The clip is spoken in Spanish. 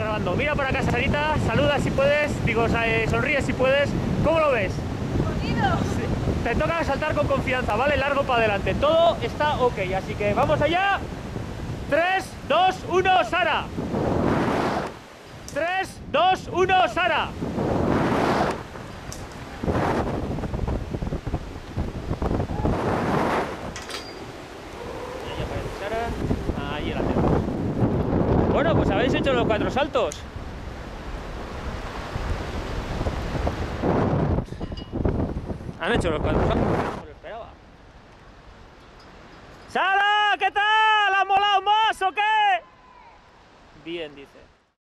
grabando. Mira para acá, Sarita, saluda si puedes, digo, sonríe si puedes. ¿Cómo lo ves? Bonito. Sí. Te toca saltar con confianza, ¿vale? Largo para adelante. Todo está ok, así que vamos allá. 3, 2, 1, Sara. 3, 2, 1, Sara. Bueno, pues habéis hecho los 4 saltos. Han hecho los 4 saltos. No lo esperaba. ¡Sara! ¿Qué tal? ¿Has molado más o qué? Bien, dice.